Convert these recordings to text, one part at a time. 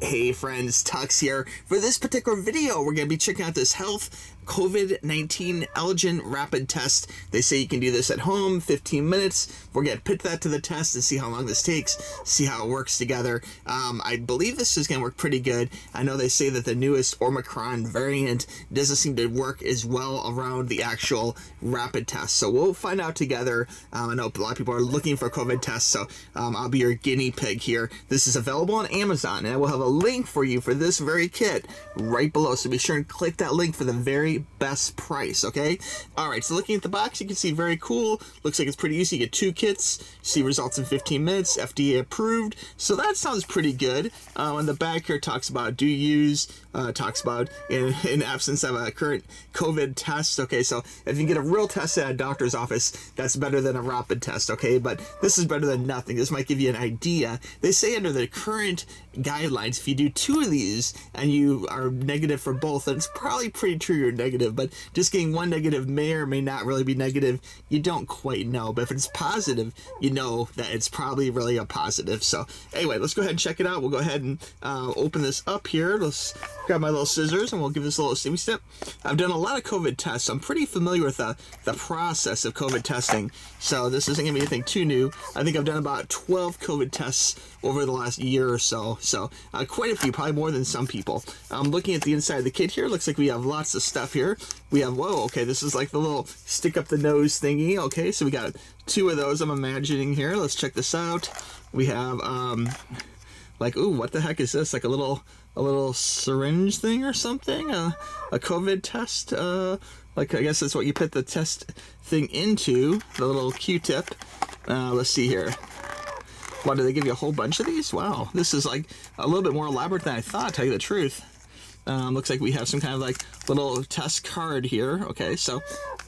Hey friends, Tux here. For this particular video, we're going to be checking out this health COVID-19 allergen rapid test. They say you can do this at home, 15 minutes. We're going to put that to the test and see how long this takes, see how it works together. I believe this is going to work pretty good. I know they say that the newest Omicron variant doesn't seem to work as well around the actual rapid test. So we'll find out together. I know a lot of people are looking for COVID tests, so I'll be your guinea pig here. This is available on Amazon, and I will have a link for you for this very kit right below, so be sure and click that link for the very best price. Okay, all right, so looking at the box, you can see very cool, looks like it's pretty easy. You get two kits, see results in 15 minutes, FDA approved, so that sounds pretty good. On the back here, talks about do use, talks about in absence of a current COVID test. Okay, so if you get a real test at a doctor's office, that's better than a rapid test. Okay, but this is better than nothing. This might give you an idea. They say under the current guidelines, if you do two of these and you are negative for both, then it's probably pretty true you're negative, but just getting one negative may or may not really be negative. You don't quite know, but if it's positive, you know that it's probably really a positive. So anyway, let's go ahead and check it out. We'll go ahead and open this up here. Let's grab my little scissors and we'll give this a little stimmy step. I've done a lot of COVID tests, so I'm pretty familiar with the process of COVID testing, so this isn't gonna be anything too new. I think I've done about 12 COVID tests over the last year or so, so quite a few, probably more than some people. Looking at the inside of the kit here, looks like we have lots of stuff here. We have, whoa, okay, this is like the little stick up the nose thingy. Okay, so we got two of those, I'm imagining here. Let's check this out. We have like, ooh, what the heck is this? Like a little syringe thing or something? A COVID test? Like, I guess that's what you put the test thing into, the little Q-tip. Let's see here. Wow, do they give you a whole bunch of these? Wow, this is like a little bit more elaborate than I thought, to tell you the truth. Looks like we have some kind of like little test card here. Okay, so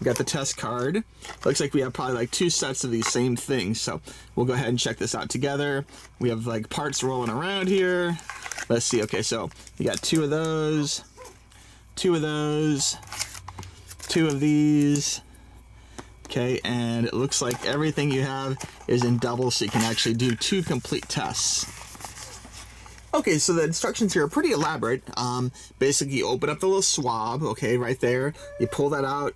we got the test card. Looks like we have probably like two sets of these same things. So we'll go ahead and check this out together. We have like parts rolling around here. Let's see, okay, so you got two of those, two of those, two of these. Okay, and it looks like everything you have is in double, so you can actually do two complete tests. Okay, so the instructions here are pretty elaborate. Basically, you open up the little swab, okay, right there. You pull that out.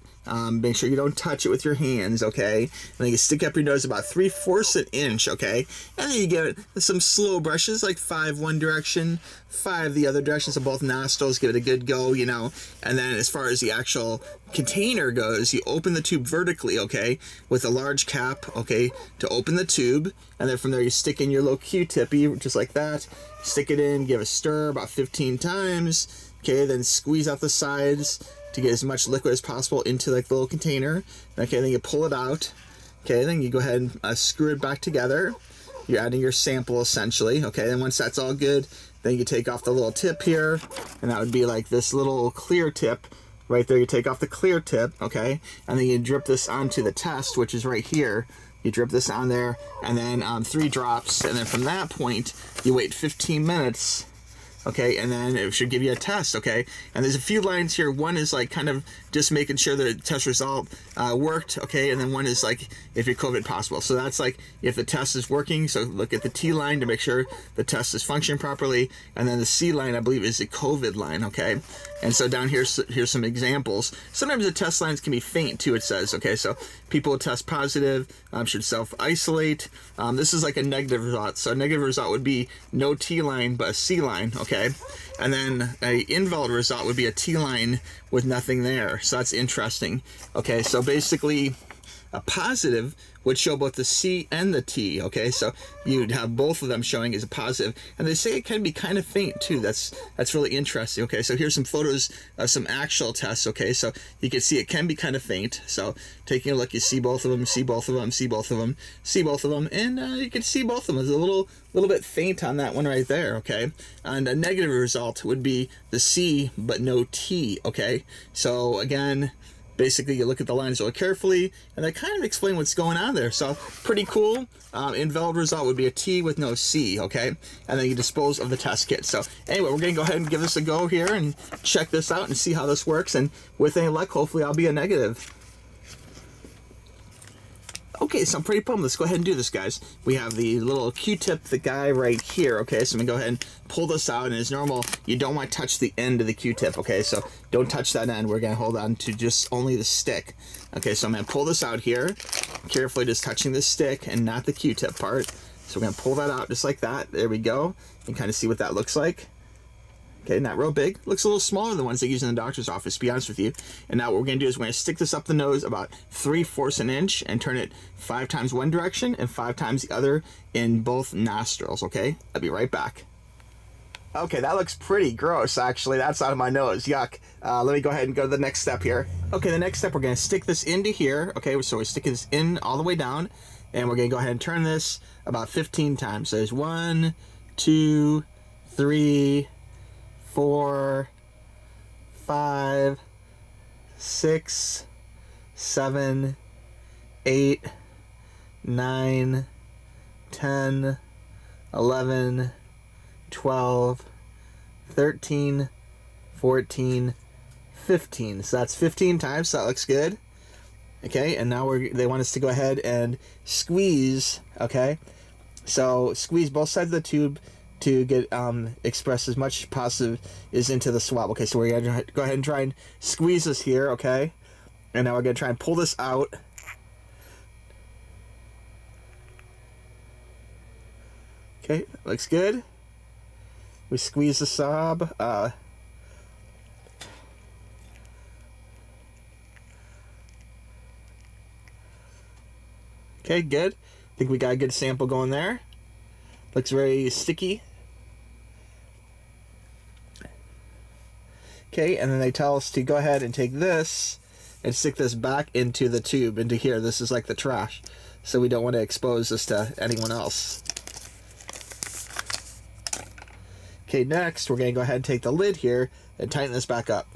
Make sure you don't touch it with your hands, okay? And then you stick up your nose about 3/4 inch, okay? And then you give it some slow brushes, like 5 one direction, 5 the other direction, so both nostrils, give it a good go, you know? And then as far as the actual container goes, you open the tube vertically, okay? With a large cap, okay, to open the tube. And then from there, you stick in your little Q-tippy, just like that. Stick it in, give a stir about 15 times, okay? Then squeeze out the sides to get as much liquid as possible into like the little container. Okay, then you pull it out. Okay, then you go ahead and screw it back together. You're adding your sample essentially. Okay, then once that's all good, then you take off the little tip here, and that would be like this little clear tip right there. You take off the clear tip, okay, and then you drip this onto the test, which is right here. You drip this on there, and then 3 drops, and then from that point, you wait 15 minutes. Okay, and then it should give you a test, okay? And there's a few lines here. One is like kind of just making sure the test result worked, okay? And then one is like if you're COVID possible. So that's like if the test is working. So look at the T line to make sure the test is functioning properly. And then the C line, I believe, is the COVID line, okay? And so down here, here's some examples. Sometimes the test lines can be faint too, it says, okay? So people test positive should self-isolate. This is like a negative result. So a negative result would be no T line, but a C line, okay? Okay, and then an invalid result would be a T-line with nothing there. So that's interesting. Okay, so basically a positive would show both the C and the T, okay? So you'd have both of them showing as a positive. And they say it can be kind of faint too. That's really interesting. Okay, so here's some photos of some actual tests, okay? So you can see it can be kind of faint. So taking a look, you see both of them, see both of them, see both of them, see both of them, and you can see both of them. It's a little bit faint on that one right there, okay? And a negative result would be the C, but no T, okay? So again, basically, you look at the lines really carefully, and they kind of explain what's going on there. So pretty cool. Invalid result would be a T with no C, okay? And then you dispose of the test kit. So anyway, we're going to go ahead and give this a go here and check this out and see how this works. And with any luck, hopefully I'll be a negative. okay, so I'm pretty pumped. Let's go ahead and do this, guys. We have the little Q-tip, the guy right here, okay? So I'm gonna go ahead and pull this out, and as normal, you don't wanna touch the end of the Q-tip, okay? So don't touch that end. We're gonna hold on to just only the stick. Okay, so I'm gonna pull this out here, carefully just touching the stick and not the Q-tip part. So we're gonna pull that out just like that. There we go. You can kind of see what that looks like. Okay, not real big. Looks a little smaller than the ones they use in the doctor's office, to be honest with you. And now what we're gonna do is we're gonna stick this up the nose about 3/4 of an inch and turn it 5 times one direction and 5 times the other in both nostrils, okay? I'll be right back. Okay, that looks pretty gross, actually. That's out of my nose, yuck. Let me go ahead and go to the next step here. Okay, the next step, we're gonna stick this into here. Okay, so we're sticking this in all the way down, and we're gonna go ahead and turn this about 15 times. So there's 1, 2, 3, 4, 5, 6, 7, 8, 9, 10, 11, 12, 13, 14, 15. So that's 15 times, so that looks good. Okay, and now they want us to go ahead and squeeze, okay? So squeeze both sides of the tube to get express as much positive is into the swab. Okay, so we're gonna go ahead and try and squeeze this here, okay? And now we're gonna try and pull this out. Okay, looks good. We squeeze the swab. Okay, good. I think we got a good sample going there. Looks very sticky. Okay, and then they tell us to go ahead and take this and stick this back into the tube, into here. This is like the trash, so we don't want to expose this to anyone else. Okay, next, we're gonna go ahead and take the lid here and tighten this back up.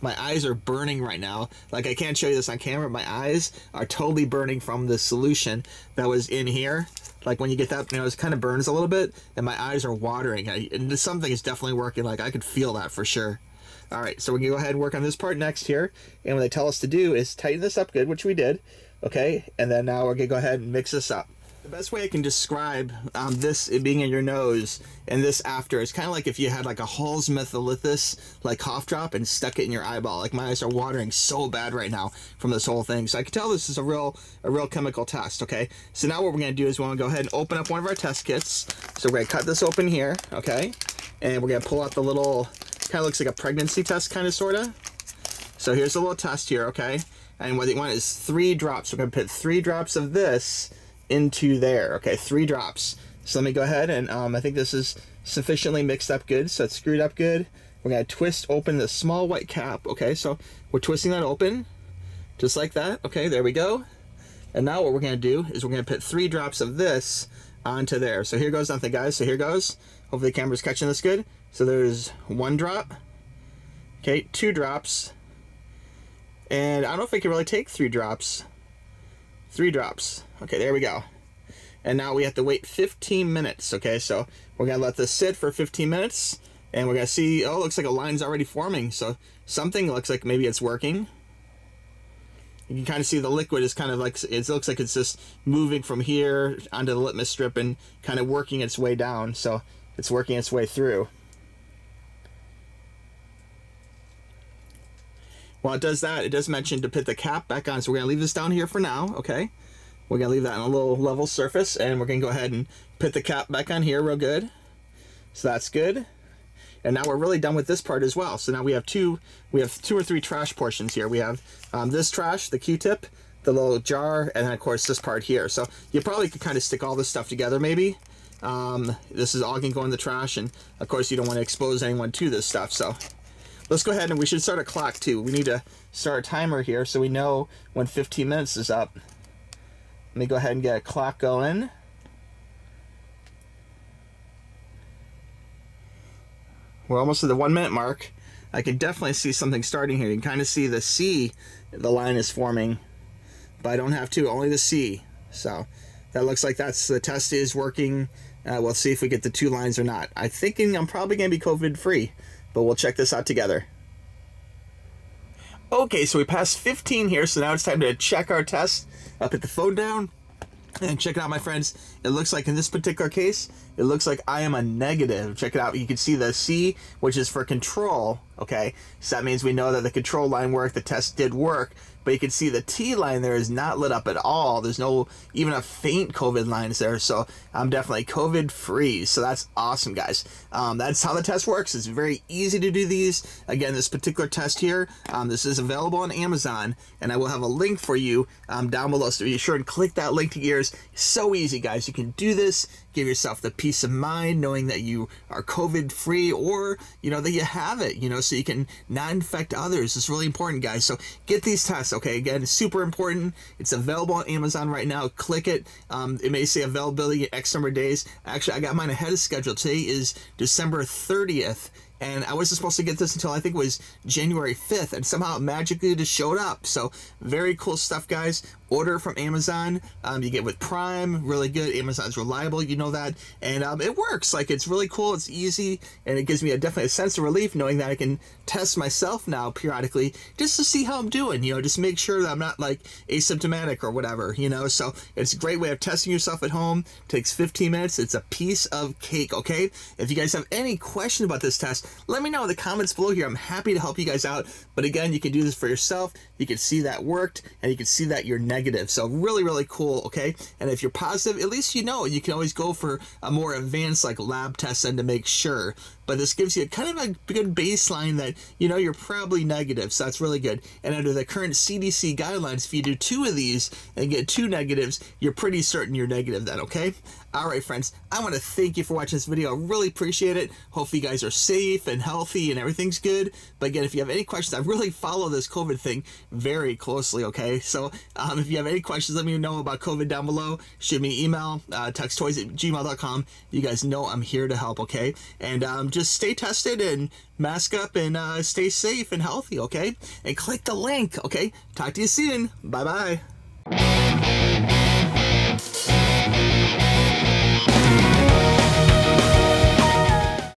My eyes are burning right now. Like, I can't show you this on camera. My eyes are totally burning from the solution that was in here. Like, when you get that, you know, it kind of burns a little bit, and my eyes are watering. And something is definitely working. Like, I could feel that for sure. All right, so we're gonna go ahead and work on this part next here. And what they tell us to do is tighten this up good, which we did, okay? And then now we're gonna go ahead and mix this up. The best way I can describe this being in your nose and this after is kind of like if you had like a Hall's Methylithis like cough drop and stuck it in your eyeball. Like, my eyes are watering so bad right now from this whole thing. So I can tell this is a real chemical test, okay? So now what we're gonna do is we're gonna go ahead and open up one of our test kits. So we're gonna cut this open here, okay? And we're gonna pull out the little, kind of looks like a pregnancy test kind of sorta. So here's a little test here, okay? And what you want is 3 drops. We're gonna put 3 drops of this into there, okay? 3 drops. So let me go ahead and I think this is sufficiently mixed up good, so it's screwed up good. We're gonna twist open the small white cap, okay? So we're twisting that open just like that, okay? There we go. And now what we're gonna do is we're gonna put 3 drops of this onto there. So here goes nothing, guys. So here goes, hopefully the camera's catching this good. So there's 1 drop, okay, 2 drops, and I don't know if I can really take 3 drops. 3 drops. Okay, there we go. And now we have to wait 15 minutes, okay? So we're gonna let this sit for 15 minutes and we're gonna see, oh, it looks like a line's already forming. So something looks like maybe it's working. You can kind of see the liquid is kind of like, it looks like it's just moving from here onto the litmus strip and kind of working its way down. So it's working its way through. While it does that, it does mention to put the cap back on. So we're gonna leave this down here for now, okay? We're gonna leave that on a little level surface and we're gonna go ahead and put the cap back on here real good. So that's good. And now we're really done with this part as well. So now we have two or three trash portions here. We have this trash, the Q-tip, the little jar, and then of course this part here. So you probably could kind of stick all this stuff together maybe. This is all gonna go in the trash, and of course you don't wanna expose anyone to this stuff, so. Let's go ahead and we should start a clock too. We need to start a timer here so we know when 15 minutes is up. Let me go ahead and get a clock going. We're almost at the 1 minute mark. I can definitely see something starting here. You can kind of see the C, the line is forming, but I don't have to, only the C. So that looks like that's the test is working. We'll see if we get the 2 lines or not. I'm thinking I'm probably gonna be COVID free. But we'll check this out together. Okay, so we passed 15 here, so now it's time to check our test. I'll put the phone down and check it out, my friends. It looks like in this particular case, it looks like I am a negative. Check it out. You can see the C, which is for control, okay? So that means we know that the control line worked, the test did work, but you can see the T line there is not lit up at all. There's no, even a faint COVID line is there, so I'm definitely COVID-free. So that's awesome, guys. That's how the test works. It's very easy to do these. Again, this particular test here, this is available on Amazon, and I will have a link for you down below, so be sure and click that link to yours. So easy, guys. You can do this. Give yourself the peace of mind knowing that you are COVID-free, or, you know, that you have it, you know, so you can not infect others. It's really important, guys. So get these tests, okay? Again, it's super important. It's available on Amazon right now. Click it. It may say availability X number of days. Actually, I got mine ahead of schedule. Today is December 30th. And I wasn't supposed to get this until I think it was January 5th, and somehow it magically just showed up. So very cool stuff, guys. Order from Amazon. You get with Prime, really good. Amazon's reliable, you know that. And it works. Like, it's really cool. It's easy, and it gives me definitely a sense of relief knowing that I can test myself now periodically just to see how I'm doing. You know, just make sure that I'm not like asymptomatic or whatever. You know, so it's a great way of testing yourself at home. It takes 15 minutes. It's a piece of cake. Okay. If you guys have any question about this test, let me know in the comments below here. I'm happy to help you guys out. But again, you can do this for yourself. You can see that worked, and you can see that you're negative. So really, really cool, okay? And if you're positive, at least you know. You can always go for a more advanced like lab test and to make sure. But this gives you kind of a good baseline that, you know, you're probably negative. So that's really good. And under the current CDC guidelines, if you do 2 of these and get 2 negatives, you're pretty certain you're negative then, okay? All right, friends, I want to thank you for watching this video. I really appreciate it. Hopefully you guys are safe and healthy and everything's good. But again, if you have any questions, I really follow this COVID thing very closely, okay? So if you have any questions, let me know about COVID down below. Shoot me an email, texttoys@gmail.com. You guys know I'm here to help, okay? And just stay tested and mask up and stay safe and healthy, okay? And click the link, okay? Talk to you soon. Bye-bye.